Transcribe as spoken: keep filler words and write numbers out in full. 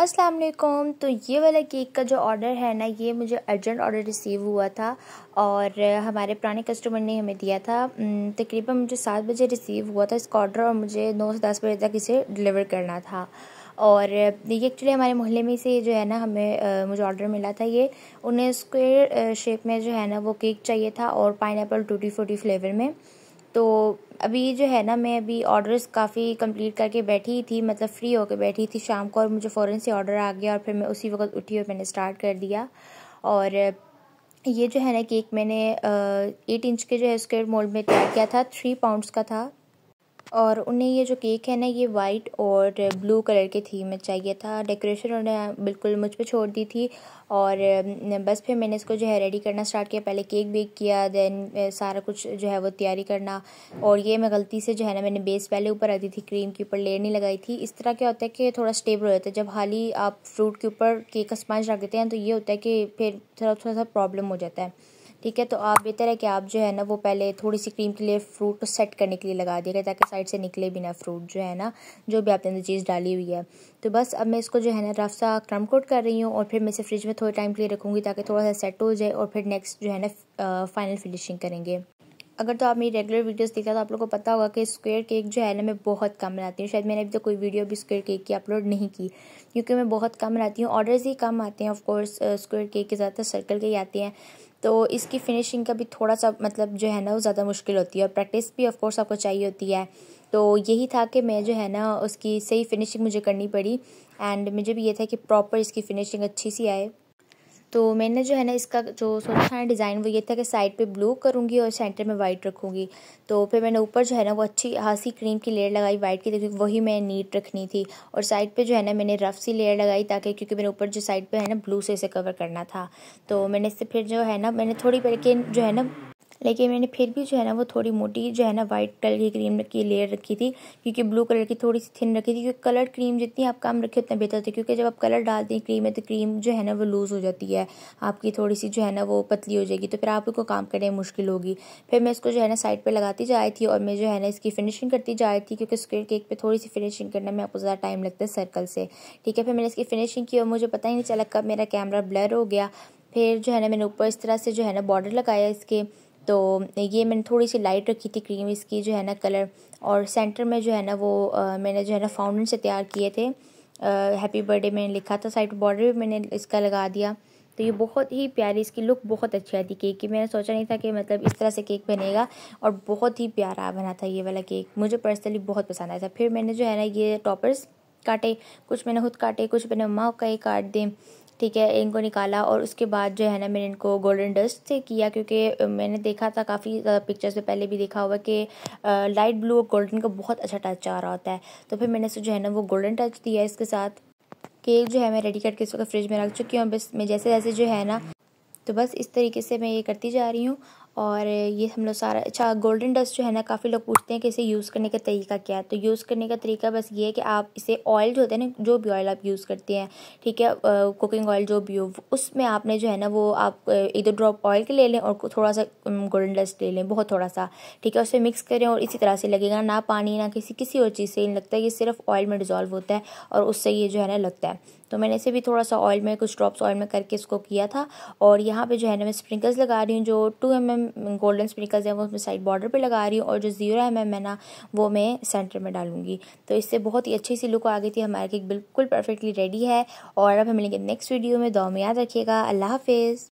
अस्सलाम वालेकुम। तो ये वाला केक का जो ऑर्डर है ना, ये मुझे अर्जेंट ऑर्डर रिसीव हुआ था और हमारे पुराने कस्टमर ने हमें दिया था। तकरीबन मुझे सात बजे रिसीव हुआ था इसका ऑर्डर और मुझे नौ से दस बजे तक इसे डिलीवर करना था। और ये एक्चुअली हमारे मोहल्ले में से जो है ना हमें मुझे ऑर्डर मिला था। ये उन्हें स्क्वायर शेप में जो है ना वो केक चाहिए था और पाइनएप्पल टूटी फ्रूटी फ्लेवर में। तो अभी जो है ना मैं अभी ऑर्डर्स काफ़ी कंप्लीट करके बैठी थी, मतलब फ्री होकर बैठी थी शाम को, और मुझे फ़ौरन से ऑर्डर आ गया और फिर मैं उसी वक्त उठी और मैंने स्टार्ट कर दिया। और ये जो है ना केक मैंने एट इंच के जो है स्क्वायर मोल्ड में तैयार किया था, थ्री पाउंड्स का था। और उन्हें ये जो केक है ना ये वाइट और ब्लू कलर के थीम में चाहिए था। डेकोरेशन उन्हें बिल्कुल मुझ पे छोड़ दी थी और बस फिर मैंने इसको जो है रेडी करना स्टार्ट किया। पहले केक बेक किया, देन सारा कुछ जो है वो तैयारी करना। और ये मैं गलती से जो है ना मैंने बेस पहले ऊपर रख दी थी, क्रीम के ऊपर लेयर नहीं लगाई थी। इस तरह क्या होता है कि थोड़ा स्टेबल हो जाता है। जब हाली आप फ्रूट के ऊपर केक का स्पंज रख देते हैं तो ये होता है कि फिर थोड़ा थोड़ा सा प्रॉब्लम हो जाता है। ठीक है, तो आप बेहतर है कि आप जो है ना वो पहले थोड़ी सी क्रीम के लिए फ्रूट को सेट करने के लिए लगा दिएगा ताकि साइड से निकले भी ना फ्रूट जो है ना जो भी आपने अंदर चीज़ डाली हुई है। तो बस अब मैं इसको जो है ना रफ सा क्रम कोट कर रही हूँ और फिर मैं इसे फ्रिज में थोड़े टाइम के लिए रखूँगी ताकि थोड़ा सा सेट हो जाए और फिर नेक्स्ट जो है ना फाइनल फिनिशिंग करेंगे। अगर तो आप मेरी रेगुलर वीडियोस देखा तो आप लोगों को पता होगा कि स्क्वायर केक जो है ना मैं बहुत कम बनाती हूँ। शायद मैंने अभी तो कोई वीडियो भी स्क्वायर केक की अपलोड नहीं की क्योंकि मैं बहुत कम बनाती हूँ। ऑर्डर्स ही कम आते हैं, ऑफकोर्स स्क्वायर केक के ज़्यादातर सर्कल के ही आते हैं। तो इसकी फिनिशिंग का भी थोड़ा सा मतलब जो है ना वो ज़्यादा मुश्किल होती है और प्रैक्टिस भी ऑफकोर्स आपको चाहिए होती है। तो यही था कि मैं जो है ना उसकी सही फिनिशिंग मुझे करनी पड़ी एंड मुझे भी ये था कि प्रॉपर इसकी फिनिशिंग अच्छी सी आए। तो मैंने जो है ना इसका जो सोचा था डिज़ाइन वो ये था कि साइड पे ब्लू करूँगी और सेंटर में वाइट रखूँगी। तो फिर मैंने ऊपर जो है ना वो अच्छी खासी क्रीम की लेयर लगाई वाइट की, क्योंकि वही मैं नीट रखनी थी। और साइड पे जो है ना मैंने रफ सी लेयर लगाई ताकि, क्योंकि मेरे ऊपर जो साइड पे है ना ब्लू से इसे कवर करना था। तो मैंने इससे फिर जो है ना मैंने थोड़ी करके जो है ना, लेकिन मैंने फिर भी जो है ना वो थोड़ी मोटी जो है ना वाइट कलर की क्रीम की लेयर रखी थी क्योंकि ब्लू कलर की थोड़ी सी थिन रखी थी। क्योंकि कलर क्रीम जितनी आप कम रखें उतना बेहतर होती है, क्योंकि जब आप कलर डालते हैं क्रीम में तो क्रीम जो है ना वो लूज़ हो जाती है, आपकी थोड़ी सी जो है ना वो पतली हो जाएगी तो फिर आप लोग को काम करने में मुश्किल होगी। फिर मैं इसको जो है ना साइड पर लगाती जा रही थी और मैं जो है ना इसकी फिनिशिंग करती जा रही थी क्योंकि स्क्वायर केक पर थोड़ी सी फिनिशिंग करने में आपको ज़्यादा टाइम लगता है सर्कल से। ठीक है, फिर मैंने इसकी फिनिशिंग की और मुझे पता ही नहीं चला कब मेरा कैमरा ब्लर हो गया। फिर जो है ना मैंने ऊपर इस तरह से जो है ना बॉर्डर लगाया इसके। तो ये मैंने थोड़ी सी लाइट रखी थी क्रीम इसकी जो है ना कलर, और सेंटर में जो है ना वो आ, मैंने जो है ना फाउंटेन से तैयार किए थे। हैप्पी बर्थडे मैंने लिखा था, साइड बॉर्डर भी मैंने इसका लगा दिया। तो ये बहुत ही प्यारी इसकी लुक बहुत अच्छी आई थी केक की। मैंने सोचा नहीं था कि मतलब इस तरह से केक बनेगा और बहुत ही प्यारा बना था ये वाला केक, मुझे पर्सनली बहुत पसंद आया था। फिर मैंने जो है ना ये टॉपर्स काटे, कुछ मैंने खुद काटे कुछ मैंने मम्मा का ही काट दें। ठीक है, इनको निकाला और उसके बाद जो है ना मैंने इनको गोल्डन डस्ट से किया क्योंकि मैंने देखा था काफ़ी पिक्चर्स में पहले भी देखा हुआ कि लाइट ब्लू और गोल्डन का बहुत अच्छा टच आ रहा होता है। तो फिर मैंने जो है ना वो गोल्डन टच दिया इसके साथ। केक जो है मैं रेडी करके इसको फ्रिज में रख चुकी हूँ। बस मैं जैसे जैसे जो है ना तो बस इस तरीके से मैं ये करती जा रही हूँ। और ये हम लोग सारा अच्छा गोल्डन डस्ट जो है ना काफ़ी लोग पूछते हैं कि इसे यूज़ करने का तरीका क्या है। तो यूज़ करने का तरीका बस ये है कि आप इसे ऑयल जो होता है ना, जो भी ऑयल आप यूज़ करते हैं, ठीक है, कुकिंग ऑयल जो भी हो, उसमें आपने जो है ना वो आप इधर ड्रॉप ऑयल के ले लें और थोड़ा सा गोल्डन डस्ट ले लें, बहुत थोड़ा सा, ठीक है, उसे मिक्स करें और इसी तरह से लगेगा ना पानी ना किसी किसी और चीज़ से नहीं लगता है, ये सिर्फ ऑयल में डिज़ोल्व होता है और उससे ये जो है ना लगता है। तो मैंने इसे भी थोड़ा सा ऑयल में कुछ ड्रॉप्स ऑयल में करके इसको किया था। और यहाँ पे जो है ना मैं स्प्रिंकल्स लगा रही हूँ, जो two M M golden sprinkles हैं वो मैं साइड बॉर्डर पे लगा रही हूँ और जो जीरो एम एम है ना वो मैं सेंटर में डालूंगी। तो इससे बहुत ही अच्छी सी लुक आ गई थी, हमारा केक बिल्कुल परफेक्टली रेडी है। और अब हम मिलेंगे नेक्स्ट वीडियो में, दुआ में याद रखिएगा। अल्लाह हाफिज़।